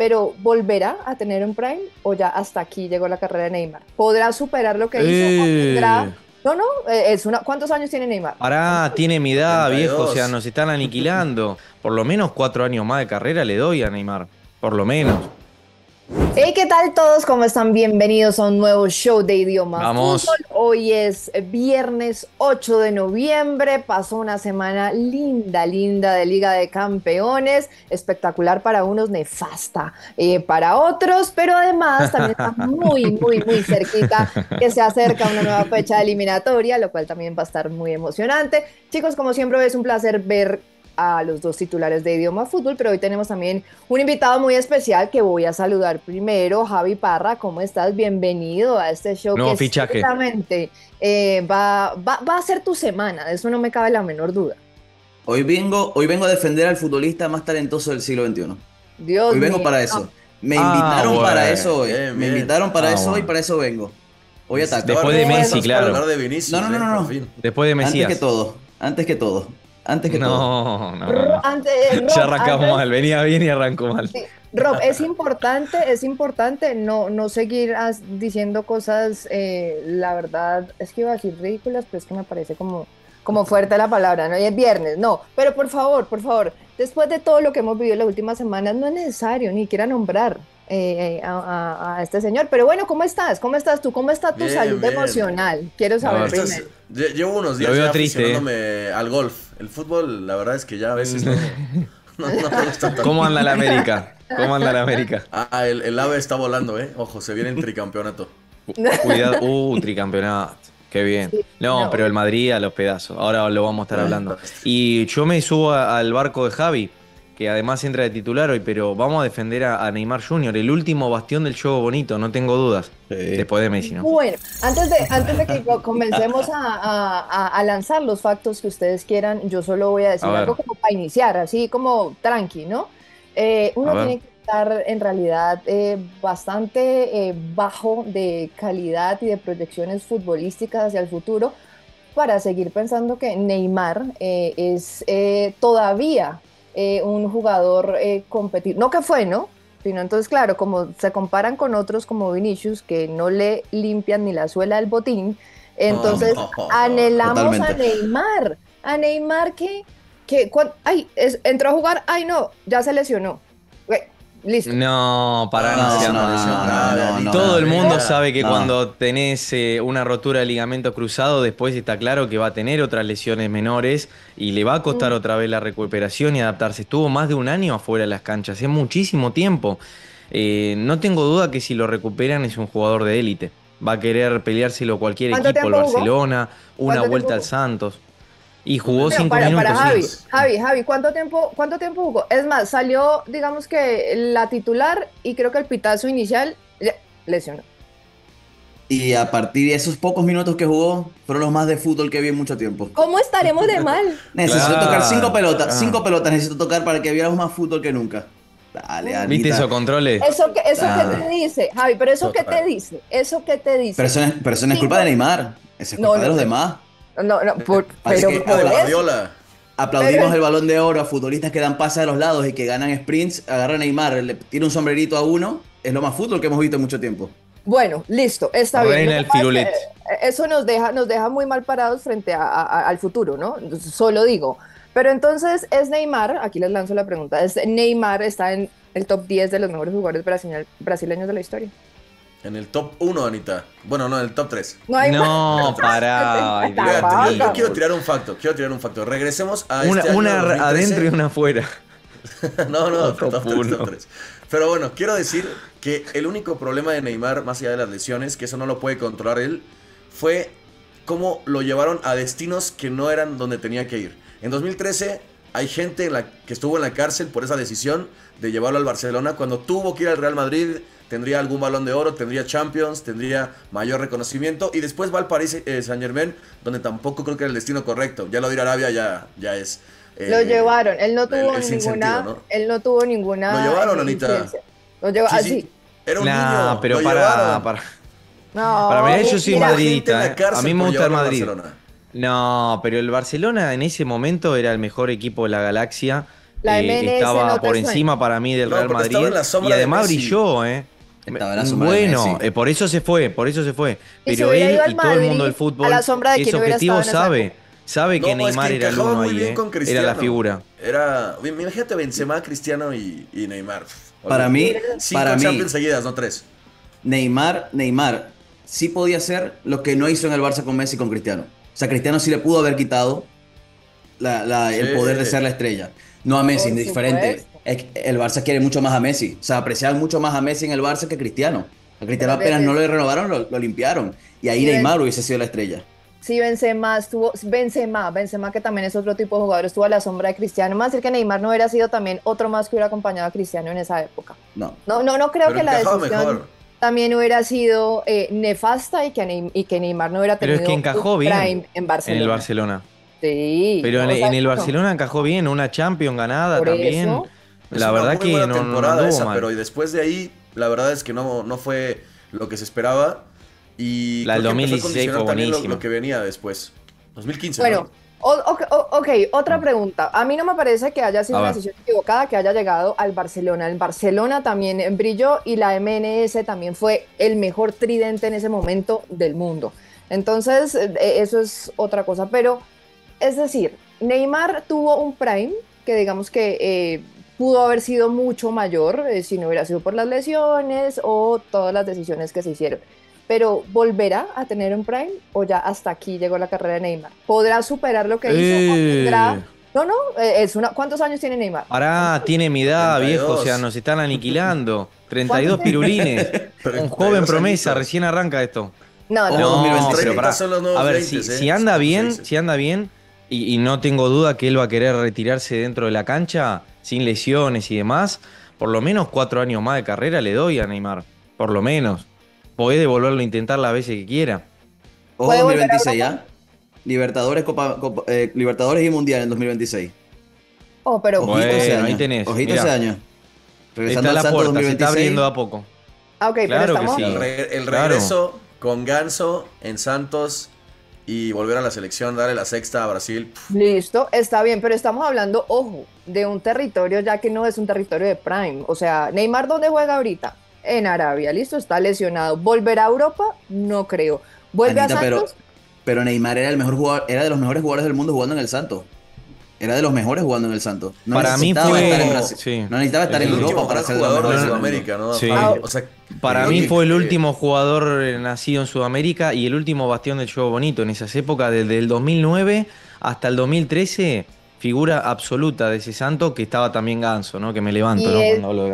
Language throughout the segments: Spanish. pero ¿volverá a tener un prime o ya hasta aquí llegó la carrera de Neymar? ¿Podrá superar lo que hizo? ¿O tendrá? No, no, es una... ¿Cuántos años tiene Neymar? Pará, tiene mi edad, 32. Viejo, o sea, nos están aniquilando. Por lo menos 4 años más de carrera le doy a Neymar, por lo menos. Hey, ¿qué tal todos? ¿Cómo están? Bienvenidos a un nuevo show de Idioma Fútbol. Hoy es viernes 8 de noviembre, pasó una semana linda, linda de Liga de Campeones, espectacular para unos, nefasta para otros, pero además también está muy, muy, muy cerquita que se acerca una nueva fecha de eliminatoria, lo cual también va a estar muy emocionante. Chicos, como siempre es un placer ver a los dos titulares de Idioma Fútbol, pero hoy tenemos también un invitado muy especial que voy a saludar primero. Javi Parra, ¿cómo estás? Bienvenido a este show. No, que fichaje. Va a ser tu semana, de eso no me cabe la menor duda. Hoy vengo a defender al futbolista más talentoso del siglo XXI. Dios hoy vengo mío. Para eso. Me invitaron para eso hoy. Me invitaron para eso hoy, para eso vengo. Hoy ataco. Después de Messi, claro. De Vinicius, no. Después de Messi. Antes que todo. Ya arrancamos mal, venía bien y arrancó mal. Sí. Rob, es importante no seguir diciendo cosas, la verdad, es que iba a decir ridículas, pero es que me parece como fuerte la palabra, ¿no? Y es viernes, no, pero por favor, después de todo lo que hemos vivido en las últimas semanas, no es necesario ni siquiera nombrar a este señor. Pero bueno, ¿cómo estás? ¿Cómo estás tú? ¿Cómo está tu salud emocional? Quiero saber primero. Llevo unos días ya aficionándome al golf. El fútbol, la verdad es que ya a veces no me gusta tanto. ¿Cómo anda la América? Ah, el AVE está volando, ¿eh? Ojo, se viene el tricampeonato. Cuidado. Tricampeonato. Qué bien. No, pero el Madrid a los pedazos. Ahora lo vamos a estar hablando. Y yo me subo al barco de Javi, que además entra de titular hoy, pero vamos a defender a Neymar Jr., el último bastión del Jogo Bonito, no tengo dudas, después de Messi, ¿no? Bueno, antes de que comencemos a lanzar los factos que ustedes quieran, yo solo voy a decir algo como para iniciar, así como tranqui, ¿no? Uno tiene que estar en realidad bastante bajo de calidad y de proyecciones futbolísticas hacia el futuro para seguir pensando que Neymar es todavía... un jugador competitivo, no que fue, ¿no? Sino entonces, claro, como se comparan con otros como Vinicius, que no le limpian ni la suela del botín, entonces anhelamos totalmente a Neymar que cuando, entró a jugar, ya se lesionó. Listo. No, para no. Todo el mundo sabe que cuando tenés una rotura de ligamento cruzado, después está claro que va a tener otras lesiones menores y le va a costar otra vez la recuperación y adaptarse. Estuvo más de un año afuera de las canchas, es muchísimo tiempo. No tengo duda que si lo recuperan es un jugador de élite. Va a querer peleárselo cualquier equipo, el Barcelona, una vuelta al Santos. Y jugó 5 minutos. Para Javi, ¿cuánto tiempo jugó? Es más, salió, digamos que la titular y creo que el pitazo inicial lesionó. Y a partir de esos pocos minutos que jugó, fueron los más de fútbol que vi en mucho tiempo. ¿Cómo estaremos de mal? Necesito tocar 5 pelotas necesito tocar para que viéramos más fútbol que nunca. Dale, Anita. ¿Viste esos controles? ¿Eso que te dice, Javi? Pero ¿eso qué te dice? Pero eso no es culpa de Neymar, eso es culpa de los demás. Aplaudimos el balón de oro a futbolistas que dan pases a los lados y que ganan sprints, agarran a Neymar, le tira un sombrerito a uno, es lo más fútbol que hemos visto en mucho tiempo. Bueno, listo, está bien. Eso nos deja muy mal parados frente al futuro, ¿no? Solo digo. Pero entonces, ¿es Neymar? Aquí les lanzo la pregunta. ¿Es Neymar está en el top 10 de los mejores jugadores brasileños de la historia? En el top 1, Anita. Bueno, no, en el top 3. No, pará. Yo quiero tirar un facto. Regresemos a una adentro y una afuera. No, top 3. Pero bueno, quiero decir que el único problema de Neymar, más allá de las lesiones, que eso no lo puede controlar él, fue cómo lo llevaron a destinos que no eran donde tenía que ir. En 2013 hay gente que estuvo en la cárcel por esa decisión de llevarlo al Barcelona cuando tuvo que ir al Real Madrid. Tendría algún balón de oro, tendría Champions, tendría mayor reconocimiento. Y después va al Paris Saint-Germain, donde tampoco creo que era el destino correcto. Ya lo dirá Arabia, ya es... lo llevaron, él no tuvo ninguna... Lo llevaron, Anita. Lo llevaron, sí. Era un niño, pero para... No, para mí yo soy madridista, a mí me gusta el Madrid. No, pero el Barcelona en ese momento era el mejor equipo de la galaxia. estaba por encima para mí del Real Madrid. Y además brilló, Bueno, por eso se fue, Pero él y todo el mundo del fútbol es objetivo, sabe que Neymar era el uno ahí, era la figura. Imagínate Benzema, Cristiano y Neymar. Para mí, Champions seguidas, no tres. Neymar sí podía hacer lo que no hizo en el Barça con Messi y con Cristiano. O sea, Cristiano sí le pudo haber quitado el poder de ser la estrella. No a Messi, indiferente. El Barça quiere mucho más a Messi. O sea, apreciaban mucho más a Messi en el Barça que a Cristiano. A Cristiano apenas no le renovaron, lo limpiaron. Y ahí Neymar hubiese sido la estrella. Sí, Benzema, que también es otro tipo de jugador, estuvo a la sombra de Cristiano. Más decir que Neymar no hubiera sido también otro más que hubiera acompañado a Cristiano en esa época. No creo que la decisión también hubiera sido nefasta y que Neymar no hubiera tenido prime en Barcelona. En el Barcelona. Sí. Pero en el Barcelona encajó bien, una Champions ganada también. Eso. La verdad que no temporada esa, mal. Pero después de ahí, la verdad es que no fue lo que se esperaba. Y la del 2016 fue buenísima. Lo que venía después. 2015. Bueno, otra pregunta. A mí no me parece que haya sido una decisión equivocada que haya llegado al Barcelona. El Barcelona también brilló y la MLS también fue el mejor tridente en ese momento del mundo. Entonces, eso es otra cosa. Pero, es decir, Neymar tuvo un prime que digamos que pudo haber sido mucho mayor si no hubiera sido por las lesiones o todas las decisiones que se hicieron. Pero ¿volverá a tener un prime o ya hasta aquí llegó la carrera de Neymar? ¿Podrá superar lo que hizo? ¿Cuántos años tiene Neymar? Pará, tiene mi edad, 32. Viejo, o sea, nos están aniquilando. 32 pirulines, un joven promesa, recién arranca esto. Pero pará, a ver, 20, si anda bien, y no tengo duda que él va a querer retirarse dentro de la cancha, sin lesiones y demás, por lo menos 4 años más de carrera le doy a Neymar, por lo menos. Puede volverlo a intentar las veces que quiera. Ojo, 2026 ya. Libertadores, Libertadores y Mundial en 2026. Oh, pero ojito ese año. Ahí tenés. Ojito ese año. Regresando está a la puerta, 2026. Se está abriendo a poco. Ah, ok, claro, pero que sí. El regreso con Ganso en Santos y volver a la selección, darle la sexta a Brasil. Listo, está bien, pero estamos hablando, ojo, de un territorio ya que no es un territorio de prime. O sea, Neymar, ¿dónde juega ahorita? En Arabia, listo, está lesionado. ¿Volverá a Europa? No creo. ¿Vuelve a Santos? Pero Neymar era el mejor jugador, era de los mejores jugadores del mundo jugando en el Santos. No para mí fue estar en Brasil. Sí. No necesitaba estar en Europa para ser jugador de Sudamérica, ¿no? Sí. O sea, para mí fue el último jugador nacido en Sudamérica y el último bastión del Jogo Bonito. En esas épocas, desde el 2009 hasta el 2013... figura absoluta de ese Santos, que estaba también Ganso, ¿no? Que me levanto, ¿no? Cuando hablo de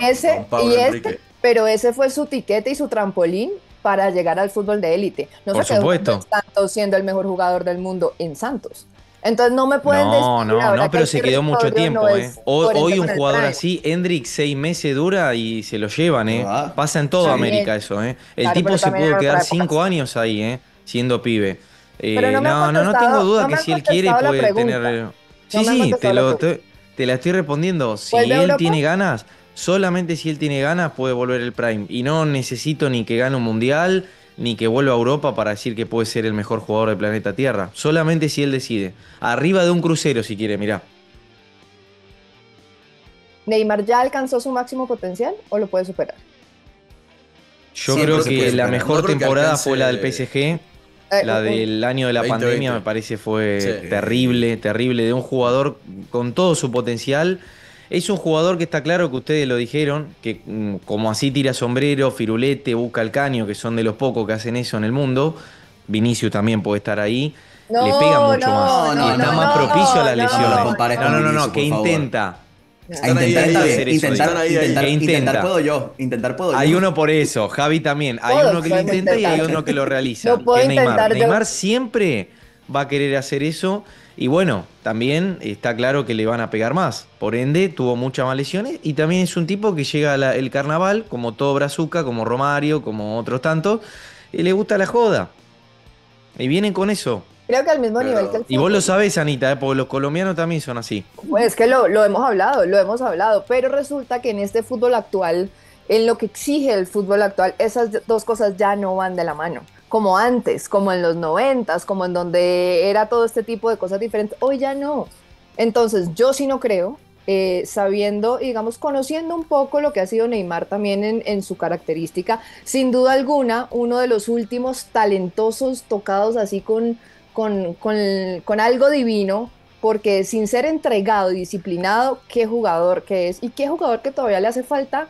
Ganso. Bueno, pero ese fue su tiquete y su trampolín para llegar al fútbol de élite. No por supuesto. Santos siendo el mejor jugador del mundo en Santos. Entonces no me pueden decir... No, pero se quedó mucho tiempo, Hoy un jugador así, Hendrik, 6 meses dura y se lo llevan, Pasa en toda América eso, El tipo se pudo quedar 5 años ahí, siendo pibe. No tengo duda que si él quiere puede tener... te la estoy respondiendo. Si él tiene ganas, solamente si él tiene ganas puede volver el prime. Y no necesito ni que gane un mundial, ni que vuelva a Europa para decir que puede ser el mejor jugador del planeta Tierra. Solamente si él decide. Arriba de un crucero si quiere, mirá. ¿Neymar ya alcanzó su máximo potencial o lo puede superar? Yo creo que la mejor temporada fue la del PSG. La del año de la pandemia me parece fue terrible, de un jugador con todo su potencial. Es un jugador que está claro que ustedes lo dijeron, que como así tira sombrero, firulete, busca el caño, que son de los pocos que hacen eso en el mundo. Vinicius también puede estar ahí. Le pega mucho más. Está más propicio a las lesiones. Que intenta. Intentar puedo yo. Hay uno por eso, Javi también. Hay uno que lo intenta y hay uno que lo realiza. Neymar siempre va a querer hacer eso. Y bueno, también está claro que le van a pegar más. Por ende, tuvo muchas más lesiones. Y también es un tipo que llega al carnaval, como todo brazuca, como Romario, como otros tantos. Y le gusta la joda. Y vienen con eso. Creo que al mismo nivel que el fútbol. Y vos lo sabés, Anita, porque los colombianos también son así. Pues es que lo hemos hablado, pero resulta que en este fútbol actual, en lo que exige el fútbol actual, esas dos cosas ya no van de la mano. Como antes, como en los 90, como en donde era todo este tipo de cosas diferentes, hoy ya no. Entonces yo sí no creo sabiendo, digamos, conociendo un poco lo que ha sido Neymar también en su característica, sin duda alguna, uno de los últimos talentosos tocados así con algo divino, porque sin ser entregado y disciplinado, qué jugador que es, y qué jugador que todavía le hace falta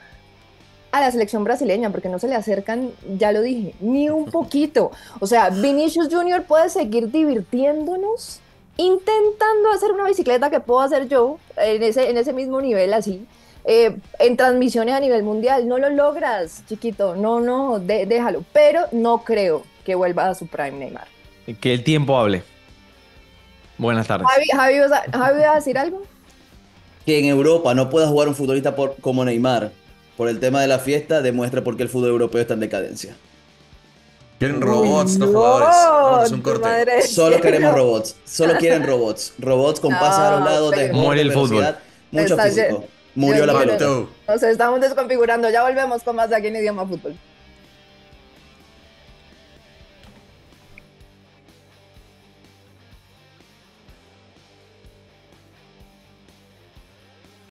a la selección brasileña, porque no se le acercan, ya lo dije, ni un poquito. O sea, Vinicius Junior puede seguir divirtiéndonos, intentando hacer una bicicleta que puedo hacer yo, en ese mismo nivel así, en transmisiones a nivel mundial. No lo logras, chiquito, déjalo. Pero no creo que vuelva a su prime Neymar. Que el tiempo hable. Buenas tardes. Javi, ¿vas a decir algo? Que en Europa no pueda jugar un futbolista como Neymar, por el tema de la fiesta, demuestra por qué el fútbol europeo está en decadencia. Quieren robots, no jugadores. Vamos a un corte. Solo queremos robots. Solo quieren robots. Robots con pasas a los lados, muere el fútbol. Mucho físico. Murió la pelota. Nos estamos desconfigurando. Ya volvemos con más de aquí en Idioma Fútbol.